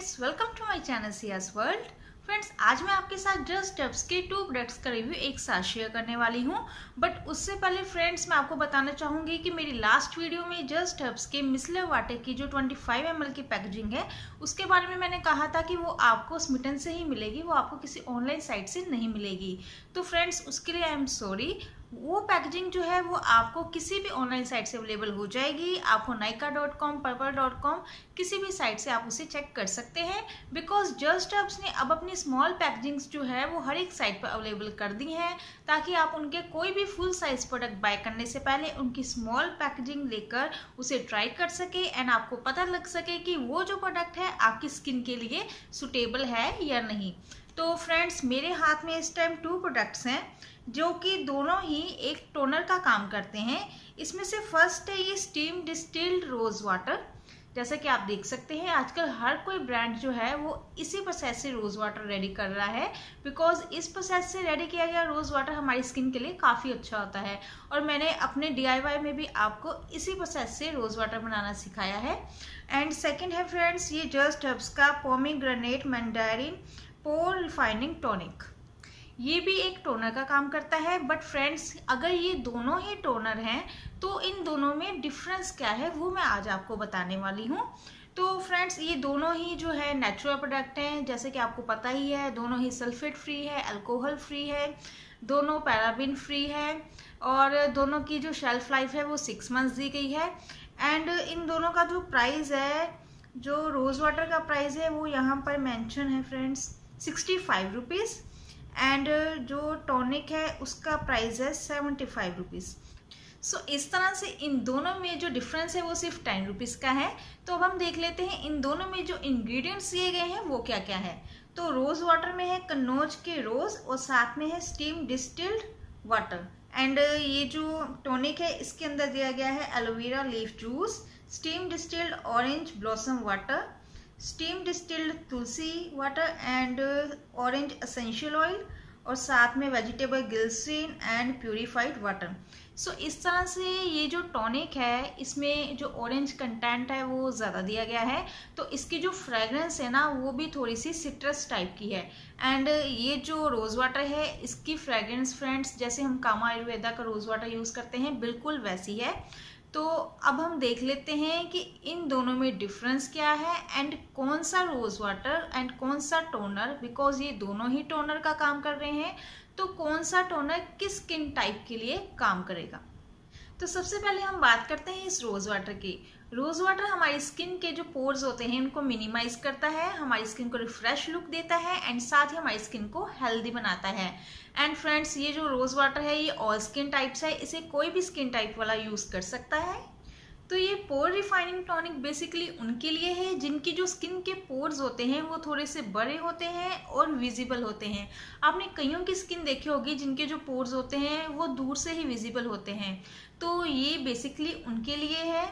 Friends, welcome to my channel Siya's world. Friends, आज मैं आपके साथ जस्ट हर्ब्स के 2 प्रोडक्ट्स का रिव्यू एक साथ शेयर करने वाली हूं। बट उससे पहले फ्रेंड्स, मैं आपको बताना चाहूंगी कि मेरी लास्ट वीडियो में जस्ट हर्ब्स के मिसलर वाटर की जो 25 ml की पैकेजिंग है उसके बारे में मैंने कहा था कि वो आपको स्मिटन से ही मिलेगी, वो आपको किसी ऑनलाइन साइट से नहीं मिलेगी। तो फ्रेंड्स, उसके लिए आई एम सॉरी, वो पैकेजिंग जो है वो आपको किसी भी ऑनलाइन साइट से अवेलेबल हो जाएगी। आपको Nykaa.com, purple.com किसी भी साइट से आप उसे चेक कर सकते हैं, बिकॉज जस्ट हर्ब्स ने अब अपनी स्मॉल पैकेजिंग्स जो है वो हर एक साइट पर अवेलेबल कर दी हैं, ताकि आप उनके कोई भी फुल साइज प्रोडक्ट बाय करने से पहले उनकी स्मॉल पैकेजिंग लेकर उसे ट्राई कर सके एंड आपको पता लग सके कि वो जो प्रोडक्ट है आपकी स्किन के लिए सूटेबल है या नहीं। तो फ्रेंड्स, मेरे हाथ में इस टाइम 2 प्रोडक्ट्स हैं जो कि दोनों ही एक टोनर का काम करते हैं। इसमें से फर्स्ट है ये स्टीम डिस्टिल्ड रोज़ वाटर। जैसा कि आप देख सकते हैं, आजकल हर कोई ब्रांड जो है वो इसी प्रोसेस से रोज़ वाटर रेडी कर रहा है, बिकॉज इस प्रोसेस से रेडी किया गया रोज़ वाटर हमारी स्किन के लिए काफ़ी अच्छा होता है। और मैंने अपने DIY में भी आपको इसी प्रोसेस से रोज़ वाटर बनाना सिखाया है। एंड सेकेंड है फ्रेंड्स, ये जस्ट हर्ब्स का pomegranate mandarin pore refining tonic. ये भी एक टोनर का काम करता है। बट फ्रेंड्स, अगर ये दोनों ही टोनर हैं तो इन दोनों में डिफरेंस क्या है वो मैं आज आपको बताने वाली हूँ। तो फ्रेंड्स, ये दोनों ही जो है नेचुरल प्रोडक्ट हैं, जैसे कि आपको पता ही है। दोनों ही सल्फेट फ्री है, अल्कोहल फ्री है, दोनों पैराबिन फ्री है और दोनों की जो शेल्फ लाइफ है वो 6 months दी गई है। एंड इन दोनों का जो प्राइस है, जो रोज़ वाटर का प्राइस है वो यहाँ पर मैंशन है फ्रेंड्स 65 रुपीज़, एंड जो टॉनिक है उसका प्राइस है 75 रुपीज़। सो इस तरह से इन दोनों में जो डिफरेंस है वो सिर्फ 10 रुपीज़ का है। तो अब हम देख लेते हैं इन दोनों में जो इंग्रेडिएंट्स दिए गए हैं वो क्या क्या है। तो रोज़ वाटर में है कन्नौज के रोज़ और साथ में है स्टीम डिस्टिल्ड वाटर। एंड ये जो टॉनिक है इसके अंदर दिया गया है aloe vera leaf juice, steam distilled orange blossom water, steam distilled tulsi water and orange essential oil, और साथ में vegetable glycerine and purified water. So इस तरह से ये जो टॉनिक है इसमें जो ऑरेंज कंटेंट है वो ज़्यादा दिया गया है, तो इसकी जो फ्रेगरेंस है ना वो भी थोड़ी सी सिट्रस टाइप की है। एंड ये जो रोज़ वाटर है इसकी फ्रेगरेंस फ्रेंड्स, जैसे हम कामा आयुर्वेदा का रोज़ वाटर यूज़ करते हैं, बिल्कुल वैसी है। तो अब हम देख लेते हैं कि इन दोनों में डिफरेंस क्या है एंड कौन सा रोज़ वाटर एंड कौन सा टोनर, बिकॉज ये दोनों ही टोनर का काम कर रहे हैं, तो कौन सा टोनर किस स्किन टाइप के लिए काम करेगा। तो सबसे पहले हम बात करते हैं इस रोज़ वाटर की। रोज़ वाटर हमारी स्किन के जो पोर्स होते हैं उनको मिनिमाइज करता है, हमारी स्किन को रिफ्रेश लुक देता है एंड साथ ही हमारी स्किन को हेल्दी बनाता है। एंड फ्रेंड्स, ये जो रोज़ वाटर है ये ऑल स्किन टाइप्स है, इसे कोई भी स्किन टाइप वाला यूज़ कर सकता है। तो ये पोर रिफाइनिंग टॉनिक बेसिकली उनके लिए है जिनकी जो स्किन के पोर्स होते हैं वो थोड़े से बड़े होते हैं और विजिबल होते हैं। आपने कईयों की स्किन देखी होगी जिनके जो पोर्स होते हैं वो दूर से ही विजिबल होते हैं, तो ये बेसिकली उनके लिए है।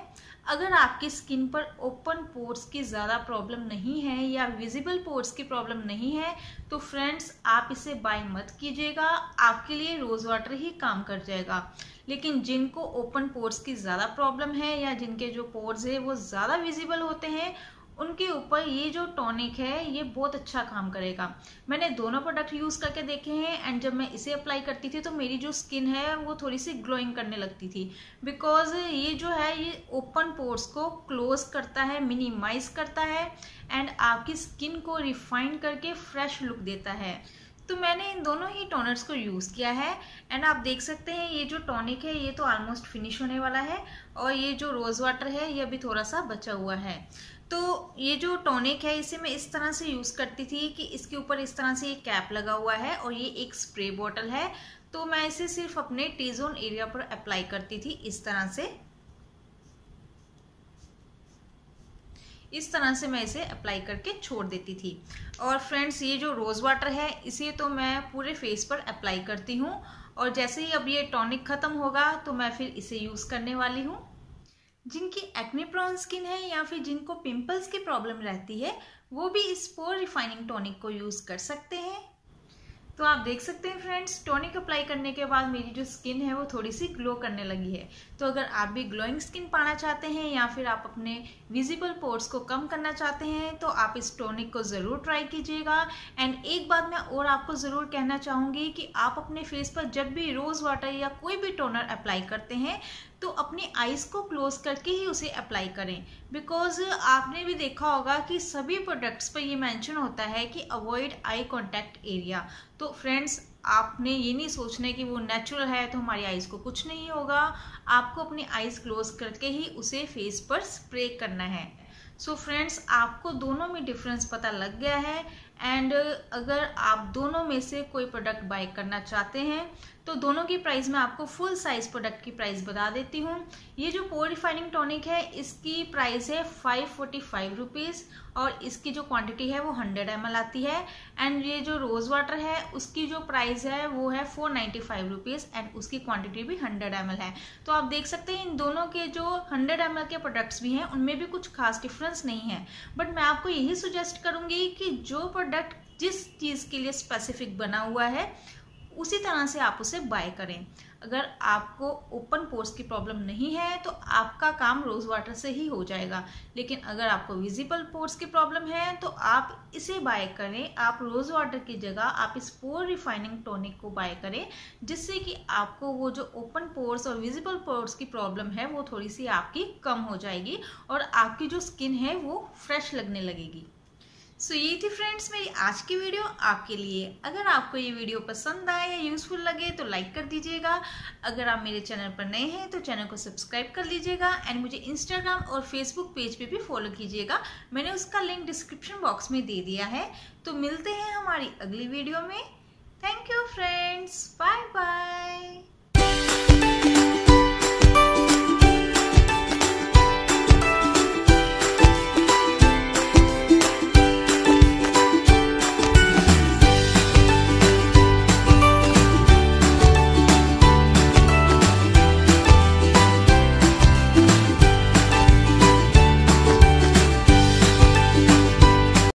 अगर आपकी स्किन पर ओपन पोर्स की ज़्यादा प्रॉब्लम नहीं है या विजिबल पोर्स की प्रॉब्लम नहीं है तो फ्रेंड्स आप इसे बाय मत कीजिएगा, आपके लिए रोज़ वाटर ही काम कर जाएगा। लेकिन जिनको ओपन पोर्स की ज़्यादा प्रॉब्लम है या जिनके जो पोर्स है वो ज़्यादा विजिबल होते हैं उनके ऊपर ये जो टॉनिक है ये बहुत अच्छा काम करेगा। मैंने दोनों प्रोडक्ट यूज़ करके देखे हैं एंड जब मैं इसे अप्लाई करती थी तो मेरी जो स्किन है वो थोड़ी सी ग्लोइंग करने लगती थी, बिकॉज ये जो है ये ओपन पोर्स को क्लोज करता है, मिनिमाइज करता है एंड आपकी स्किन को रिफाइन करके फ्रेश लुक देता है। तो मैंने इन दोनों ही टोनर्स को यूज़ किया है एंड आप देख सकते हैं ये जो टॉनिक है ये तो ऑलमोस्ट फिनिश होने वाला है और ये जो रोज़ वाटर है ये अभी थोड़ा सा बचा हुआ है। तो ये जो टॉनिक है इसे मैं इस तरह से यूज़ करती थी कि इसके ऊपर इस तरह से ये कैप लगा हुआ है और ये एक स्प्रे बॉटल है, तो मैं इसे सिर्फ अपने टी जोन एरिया पर अप्लाई करती थी इस तरह से। इस तरह से मैं इसे अप्लाई करके छोड़ देती थी। और फ्रेंड्स, ये जो रोज़ वाटर है इसे तो मैं पूरे फेस पर अप्लाई करती हूँ और जैसे ही अब ये टॉनिक ख़त्म होगा तो मैं फिर इसे यूज़ करने वाली हूँ। जिनकी एक्ने प्रोन स्किन है या फिर जिनको पिंपल्स की प्रॉब्लम रहती है वो भी इस पोर रिफाइनिंग टॉनिक को यूज़ कर सकते हैं। तो आप देख सकते हैं फ्रेंड्स, टॉनिक अप्लाई करने के बाद मेरी जो स्किन है वो थोड़ी सी ग्लो करने लगी है। तो अगर आप भी ग्लोइंग स्किन पाना चाहते हैं या फिर आप अपने विजिबल पोर्स को कम करना चाहते हैं तो आप इस टॉनिक को ज़रूर ट्राई कीजिएगा। एंड एक बात मैं और आपको ज़रूर कहना चाहूँगी कि आप अपने फेस पर जब भी रोज़ वाटर या कोई भी टोनर अप्लाई करते हैं तो अपनी आइज़ को क्लोज करके ही उसे अप्लाई करें, बिकॉज आपने भी देखा होगा कि सभी प्रोडक्ट्स पर ये मेंशन होता है कि अवॉइड आई कांटेक्ट एरिया। तो फ्रेंड्स, आपने ये नहीं सोचना कि वो नेचुरल है तो हमारी आइज़ को कुछ नहीं होगा, आपको अपनी आइज़ क्लोज करके ही उसे फेस पर स्प्रे करना है। सो फ्रेंड्स, आपको दोनों में डिफरेंस पता लग गया है। एंड अगर आप दोनों में से कोई प्रोडक्ट बाय करना चाहते हैं तो दोनों की प्राइस मैं आपको फुल साइज़ प्रोडक्ट की प्राइस बता देती हूँ। ये जो पोर रिफाइनिंग टॉनिक है इसकी प्राइस है 545 रुपीज़ और इसकी जो क्वांटिटी है वो 100 ml आती है। एंड ये जो रोज़ वाटर है उसकी जो प्राइस है वो है 495 रुपीज़ एंड उसकी क्वांटिटी भी 100 ml है। तो आप देख सकते हैं इन दोनों के जो 100 ml के प्रोडक्ट्स भी हैं उनमें भी कुछ खास डिफरेंस नहीं है। बट मैं आपको यही सुजेस्ट करूँगी कि जो प्रोडक्ट जिस चीज़ के लिए स्पेसिफिक बना हुआ है उसी तरह से आप उसे बाय करें। अगर आपको ओपन पोर्स की प्रॉब्लम नहीं है तो आपका काम रोज़ वाटर से ही हो जाएगा, लेकिन अगर आपको विजिबल पोर्स की प्रॉब्लम है तो आप इसे बाय करें। आप रोज़ वाटर की जगह आप इस पोर रिफाइनिंग टॉनिक को बाय करें, जिससे कि आपको वो जो ओपन पोर्स और विजिबल पोर्स की प्रॉब्लम है वो थोड़ी सी आपकी कम हो जाएगी और आपकी जो स्किन है वो फ्रेश लगने लगेगी। सो ये थी फ्रेंड्स मेरी आज की वीडियो आपके लिए। अगर आपको ये वीडियो पसंद आए या यूज़फुल लगे तो लाइक कर दीजिएगा। अगर आप मेरे चैनल पर नए हैं तो चैनल को सब्सक्राइब कर लीजिएगा। एंड मुझे इंस्टाग्राम और फेसबुक पेज पे भी फॉलो कीजिएगा, मैंने उसका लिंक डिस्क्रिप्शन बॉक्स में दे दिया है। तो मिलते हैं हमारी अगली वीडियो में। Thank you friends, bye bye.